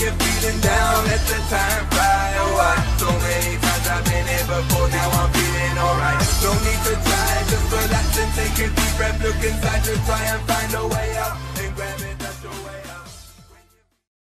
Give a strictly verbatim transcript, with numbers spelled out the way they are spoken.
you're feeling down, let the time fly away. So many times I've been here before, now I'm feeling alright. No need to try, just relax and take a deep breath. Look inside to try and find a way out.